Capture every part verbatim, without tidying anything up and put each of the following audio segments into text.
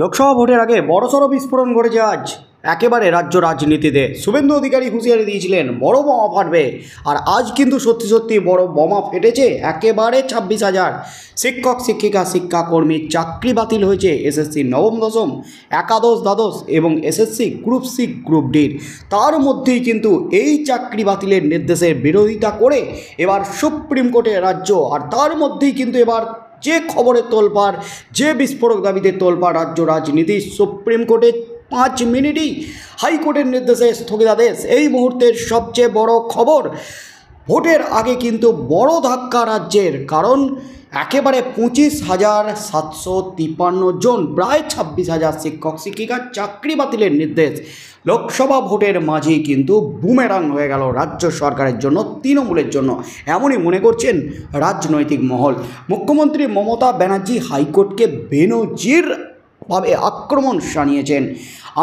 লোকসভা ভোটের আগে বড়সড় বিস্ফোরণ ঘটেছে আজ একেবারে রাজ্য রাজনীতিতে। শুভেন্দু অধিকারী হুঁশিয়ারি দিয়েছিলেন বড় বোমা ফাটবে, আর আজ কিন্তু সত্যি সত্যি বড় বোমা ফেটেছে। একেবারে ছাব্বিশ হাজার শিক্ষক শিক্ষিকা শিক্ষাকর্মীর চাকরি বাতিল হয়েছে। এসএসসি নবম দশম, একাদশ দ্বাদশ এবং এসএসসি গ্রুপ সি গ্রুপ ডির, তার মধ্যেই কিন্তু এই চাকরি বাতিলের নির্দেশের বিরোধিতা করে এবার সুপ্রিম কোর্টে রাজ্য, আর তার মধ্যেই কিন্তু এবার যে খবরের তোলপাড়, যে বিস্ফোরক দাবিতে তোলপাড় রাজ্য রাজনীতি। সুপ্রিম কোর্টে পাঁচ মিনিটই হাইকোর্টের নির্দেশে স্থগিতাদেশ। এই মুহূর্তের সবচেয়ে বড় খবর, ভোটের আগে কিন্তু বড় ধাক্কা রাজ্যের, কারণ একেবারে পঁচিশ হাজার সাতশো তিপ্পান্ন জন, প্রায় ছাব্বিশ হাজার শিক্ষক শিক্ষিকার চাকরি বাতিলের নির্দেশ। লোকসভা ভোটের মাঝেই কিন্তু বুমেরাং হয়ে গেল রাজ্য সরকারের জন্য, তৃণমূলের জন্য, এমনই মনে করছেন রাজনৈতিক মহল। মুখ্যমন্ত্রী মমতা ব্যানার্জি হাইকোর্টকে বেনজির ভাবে আক্রমণ জানিয়েছেন,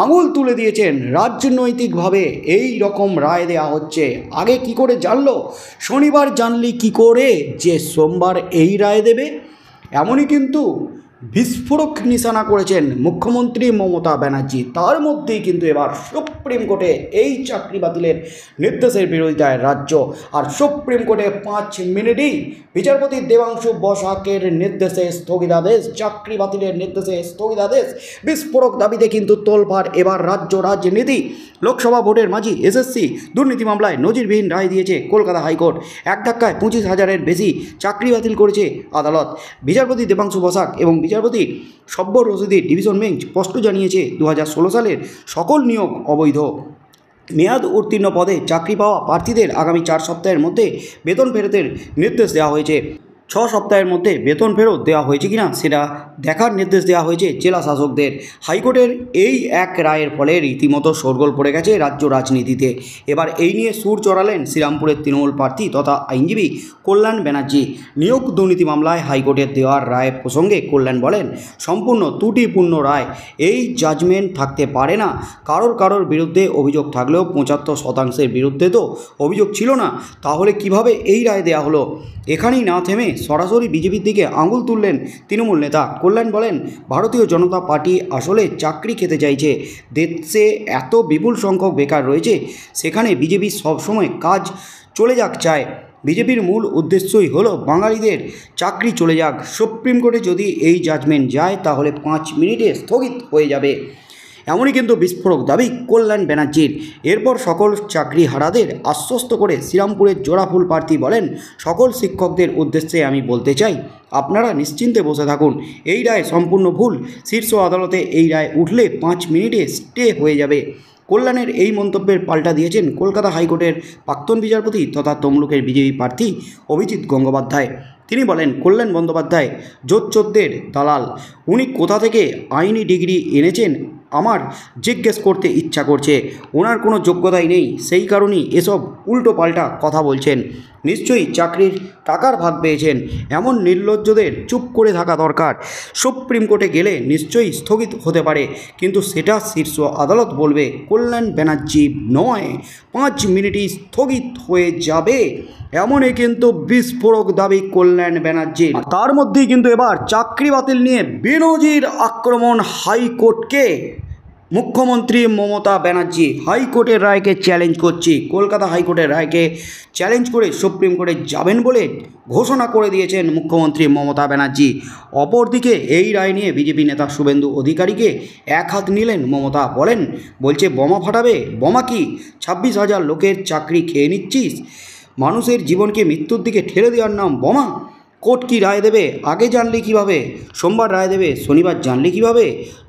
আঙুল তুলে দিয়েছেন রাজনৈতিকভাবে। এই রকম রায় দেয়া হচ্ছে, আগে কি করে জানলো, শনিবার জানলি কি করে যে সোমবার এই রায় দেবে, এমনই কিন্তু বিস্ফোরক নিশানা করেছেন মুখ্যমন্ত্রী মমতা ব্যানার্জি। তার মধ্যেই কিন্তু এবার সুপ্রিম কোর্টে এই চাকরি বাতিলের নির্দেশের বিরোধিতায় রাজ্য, আর সুপ্রিম কোর্টে পাঁচ মিনিটেই বিচারপতি দেবাংশু বসাকের নির্দেশে স্থগিতাদেশ, চাকরি বাতিলের নির্দেশে স্থগিতাদেশ। বিস্ফোরক দাবিতে কিন্তু তোলপাড় এবার রাজ্য রাজনীতি। লোকসভা ভোটের মাঝি এসএসসি দুর্নীতি মামলায় নজিরবিহীন রায় দিয়েছে কলকাতা হাইকোর্ট। এক ধাক্কায় পঁচিশ হাজারের বেশি চাকরি বাতিল করেছে আদালত। বিচারপতি দেবাংশু বসাক এবং বিচারপতি সব্বর রশিদের ডিভিশন বেঞ্চ স্পষ্ট জানিয়েছে, দু হাজার ষোলো সালের সকল নিয়োগ অবৈধ। মেয়াদ উত্তীর্ণ পদে চাকরি পাওয়া প্রার্থীদের আগামী চার সপ্তাহের মধ্যে বেতন ফেরতের নির্দেশ দেওয়া হয়েছে। ছ সপ্তাহের মধ্যে বেতন ফেরত দেওয়া হয়েছে কিনা সেটা দেখার নির্দেশ দেওয়া হয়েছে জেলা শাসকদের। হাইকোর্টের এই এক রায়ের ফলে রীতিমতো শোরগোল পড়ে গেছে রাজ্য রাজনীতিতে। এবার এই নিয়ে সুর চড়ালেন শ্রীরামপুরের তৃণমূল প্রার্থী তথা আইনজীবী কল্যাণ ব্যানার্জি। নিয়োগ দুর্নীতি মামলায় হাইকোর্টের দেওয়ার রায় প্রসঙ্গে কল্যাণ বলেন, সম্পূর্ণ ত্রুটিপূর্ণ রায়, এই জাজমেন্ট থাকতে পারে না। কারোর কারোর বিরুদ্ধে অভিযোগ থাকলেও পঁচাত্তর শতাংশের বিরুদ্ধে তো অভিযোগ ছিল না, তাহলে কিভাবে এই রায় দেওয়া হলো। এখানেই না থেমে সরাসরি বিজেপির দিকে আঙুল তুললেন তৃণমূল নেতা। কল্যাণ বলেন, ভারতীয় জনতা পার্টি আসলে চাকরি খেতে চাইছে। দেশে এত বিপুল সংখ্যক বেকার রয়েছে, সেখানে বিজেপি সবসময় কাজ চলে যাক চায়। বিজেপির মূল উদ্দেশ্যই হলো বাঙালিদের চাকরি চলে যাক। সুপ্রিম কোর্টে যদি এই জাজমেন্ট যায় তাহলে পাঁচ মিনিটে স্থগিত হয়ে যাবে, এমনই কিন্তু বিস্ফোরক দাবি কল্যাণ ব্যানার্জির। এরপর সকল চাকরি হারাদের আশ্বস্ত করে শ্রীরামপুরের জোড়াফুল প্রার্থী বলেন, সকল শিক্ষকদের উদ্দেশ্যে আমি বলতে চাই, আপনারা নিশ্চিন্তে বসে থাকুন, এই রায় সম্পূর্ণ ভুল। শীর্ষ আদালতে এই রায় উঠলে পাঁচ মিনিটে স্টে হয়ে যাবে। কল্যাণের এই মন্তব্যের পাল্টা দিয়েছেন কলকাতা হাইকোর্টের প্রাক্তন বিচারপতি তথা তমলুকের বিজেপি প্রার্থী অভিজিৎ গঙ্গোপাধ্যায়। তিনি বলেন, কল্যাণ বন্দ্যোপাধ্যায় জোচ্চোরদের দালাল। উনি কোথা থেকে আইনি ডিগ্রি এনেছেন আমার জিজ্ঞেস করতে ইচ্ছা করছে। ওনার কোনো যোগ্যতাই নেই, সেই কারণেই এসব উল্টোপাল্টা কথা বলছেন। নিশ্চয়ই চাকরির টাকার ভাগ পেয়েছেন। এমন নির্লজ্জদের চুপ করে থাকা দরকার। সুপ্রিম কোর্টে গেলে নিশ্চয়ই স্থগিত হতে পারে, কিন্তু সেটা শীর্ষ আদালত বলবে। কল্যাণ ব্যানার্জি নয়, পাঁচ মিনিটই স্থগিত হয়ে যাবে, এমনই কিন্তু বিস্ফোরক দাবি কল্যাণ ব্যানার্জির। তার মধ্যেই কিন্তু এবার চাকরি বাতিল নিয়ে বেনজির আক্রমণ হাইকোর্টকে। মুখ্যমন্ত্রী মমতা ব্যানার্জি হাইকোর্টের রায়কে চ্যালেঞ্জ করছি, কলকাতা হাইকোর্টের রায়কে চ্যালেঞ্জ করে সুপ্রিম কোর্টে যাবেন বলে ঘোষণা করে দিয়েছেন মুখ্যমন্ত্রী মমতা ব্যানার্জি। অপরদিকে এই রায় নিয়ে বিজেপি নেতা শুভেন্দু অধিকারীকে এক হাত নিলেন মমতা। বলেন, বলছে বোমা ফাটাবে, বোমা কি ছাব্বিশ হাজার লোকের চাকরি খেয়ে নিচ্ছিস, মানুষের জীবনকে মৃত্যুর দিকে ঠেলে দেওয়ার নাম বোমা। কোর্ট কি রায় দেবে, আগে জানলি কিভাবে, সোমবার রায় দেবে, শনিবার জানলি কিভাবে,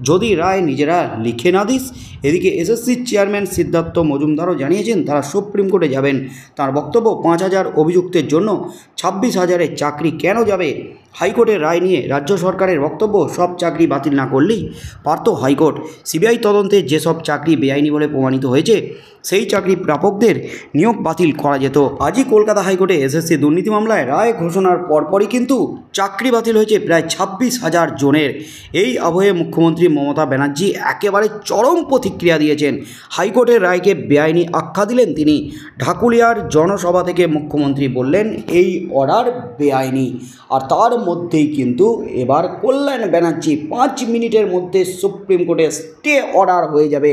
যদি রায় নিজেরা লিখে না দিস। এদিকে এসএসসির চেয়ারম্যান সিদ্ধার্থ মজুমদারও জানিয়েছেন তারা সুপ্রিম কোর্টে যাবেন। তার বক্তব্য, পাঁচ হাজার অভিযুক্তের জন্য ছাব্বিশ হাজারের চাকরি কেন যাবে। হাইকোর্টের রায় নিয়ে রাজ্য সরকারের বক্তব্য, সব চাকরি বাতিল না করলেই পারত হাইকোর্ট। সিবিআই তদন্তে যেসব চাকরি বেআইনি বলে প্রমাণিত হয়েছে সেই চাকরি প্রাপকদের নিয়োগ বাতিল করা যেত। আজই কলকাতা হাইকোর্টে এসএসসি দুর্নীতি মামলায় রায় ঘোষণার পরপর পরই কিন্তু চাকরি বাতিল হয়েছে প্রায় ছাব্বিশ হাজার জনের। এই আবহে মুখ্যমন্ত্রী মমতা ব্যানার্জি একেবারে চরম প্রতিক্রিয়া দিয়েছেন, হাইকোর্টের রায়কে বেআইনি আখ্যা দিলেন তিনি। ঢাকুলিয়ার জনসভা থেকে মুখ্যমন্ত্রী বললেন এই অর্ডার বেআইনি। আর তার মধ্যেই কিন্তু এবার কল্যাণ ব্যানার্জি পাঁচ মিনিটের মধ্যে সুপ্রিম কোর্টে স্টে অর্ডার হয়ে যাবে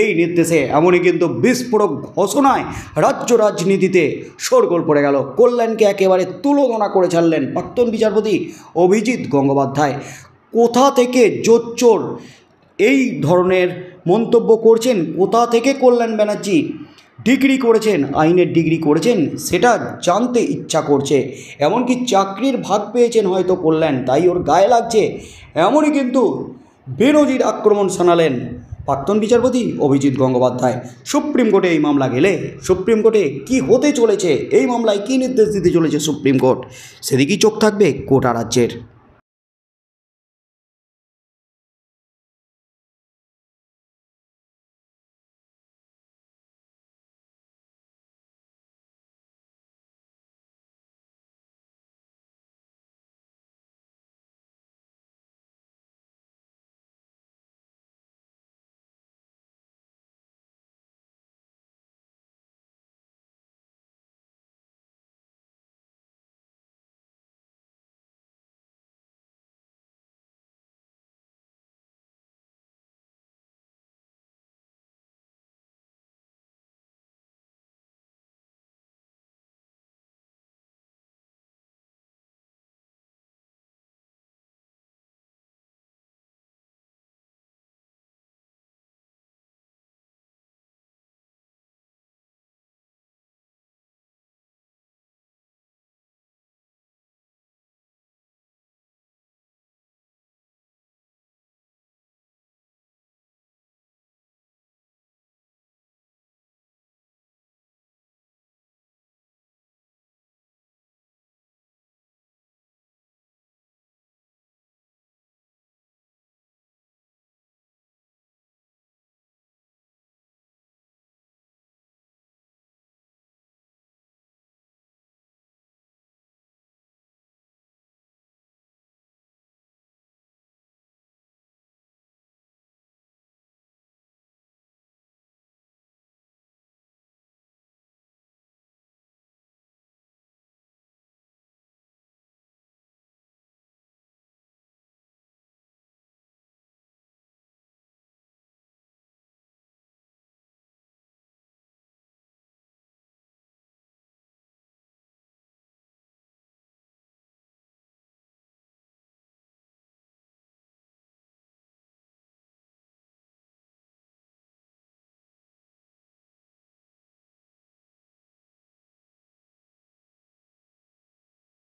এই নির্দেশে, এমনই কিন্তু বিস্ফোরক ঘোষণায় রাজ্য রাজনীতিতে শোরগোল পড়ে গেল। কল্যাণকে একেবারে তুলোধনা করে ছাড়লেন প্রাক্তন বিচারপতি অভিজিৎ গঙ্গোপাধ্যায়। কোথা থেকে জোচ্চোর এই ধরনের মন্তব্য করছেন, কোথা থেকে কল্যাণ ব্যানার্জি ডিগ্রি করেছেন, আইনের ডিগ্রি করেছেন, সেটা জানতে ইচ্ছা করছে। এমনকি চাকরির ভাগ পেয়েছেন হয়তো কল্যাণ, তাই ওর গায়ে লাগছে, এমনই কিন্তু বেনজির আক্রমণ শানালেন প্রাক্তন বিচারপতি অভিজিৎ গঙ্গোপাধ্যায়। সুপ্রিম কোর্টে এই মামলা গেলে সুপ্রিম কোর্টে কি হতে চলেছে, এই মামলায় কী নির্দেশ দিতে চলেছে সুপ্রিম কোর্ট, সেদিকেই চোখ থাকবে গোটা রাজ্যের।